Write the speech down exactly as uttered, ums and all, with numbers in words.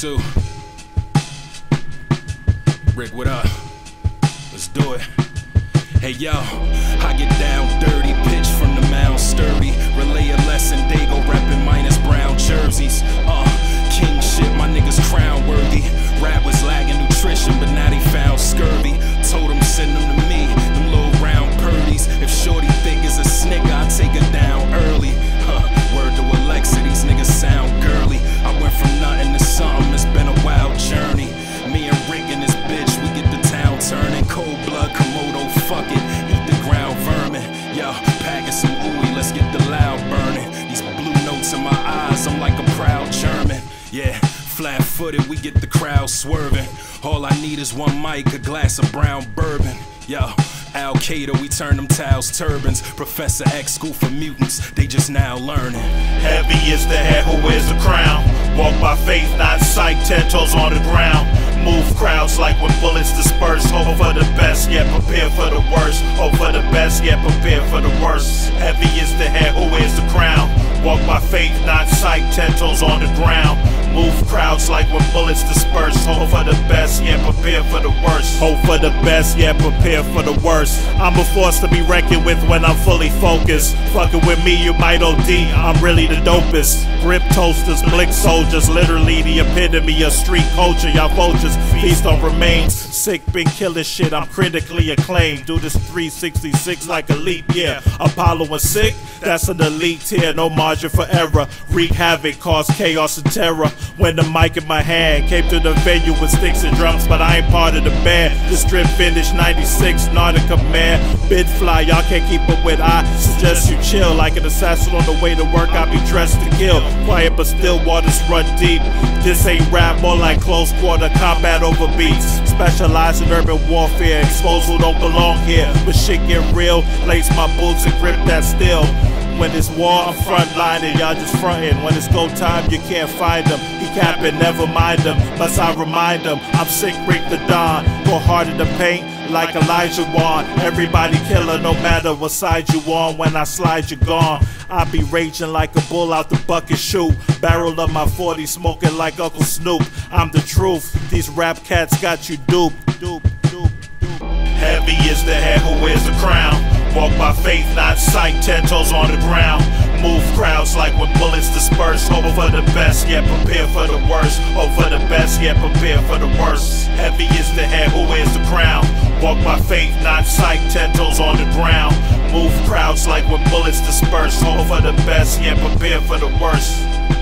two. Rick, what up? Let's do it. Hey yo, I get down dirty, pitch from the mound sturdy. Relay a lesson, they go reppin' minus brown jerseys. Uh, king shit, my niggas crown worthy. Rap was lagging nutrition, but now they found scurvy. Told them, send them to me, them little round purdies. If shorty thick as a snicker, I take her down early. Huh, word to Alexa, these niggas sound girly. I went from nothing to something, it's been a wild journey. Me and Rick and this bitch, we get the town turning. Cold blood, Komodo, fuck it, eat the ground vermin. Yo, packing some ooey, let's get the loud burning. These blue notes in my eyes, I'm like a proud German. Yeah, flat-footed, we get the crowd swerving. All I need is one mic, a glass of brown bourbon. Yo, Al Qaeda, we turn them towels turbans. Professor X, school for mutants, they just now learning. Heavy is the head who wears the crown. Walk by faith, not sight, ten toes on the ground. Move crowds like when bullets disperse. Hope for the best, yet prepare for the worst. Hope for the best, yet prepare for the worst. Heavy is the head who wears the crown. Walk by faith, not sight, ten toes on the ground. Move crowds like when bullets disperse. Hope for the best, yet prepare for the worst. Hope for the best, yet prepare for the worst. I'm a force to be reckoned with when I'm fully focused. Fucking with me, you might O D, I'm really the dopest. Grip toasters, blick soldiers, literally the epitome of street culture. Y'all vultures, feast on remains. Sick, been killing shit, I'm critically acclaimed. Do this three sixty-six like a leap year. Apollo and sick, that's an elite tier. No margin for error. Wreak havoc, cause chaos and terror. When the mic in my hand came to the venue with sticks and drums, but I ain't part of the band. This strip finished ninety-six, Narnia command, bid fly, y'all can't keep up with. I suggest you chill, like an assassin on the way to work, I be dressed to kill. Quiet but still, waters run deep. This ain't rap, more like close quarter combat over beats. Specialize in urban warfare, exposal don't belong here. But shit get real, lace my boots and grip that steel. When it's war, I'm frontlining, y'all just frontin'. When it's go time, you can't find them. He capping, never mind them, must I remind them. I'm sick, Rick the Don, go hard in the paint like Elijah Wood. Everybody killer, no matter what side you on. When I slide, you gone. I be raging like a bull out the bucket shoot. Barrel of my forty, smoking like Uncle Snoop. I'm the truth, these rap cats got you duped. Dupe, dupe, dupe. Heavy is the head who wears the crown. Walk by faith, not sight, ten toes on the ground. Move crowds like when bullets disperse. Hope for the best, yet prepare for the worst. Hope for the best, yet prepare for the worst. Heavy is the head who wears the crown. Walk by faith, not sight, ten toes on the ground. Move crowds like when bullets disperse. Hope for the best, yet prepare for the worst.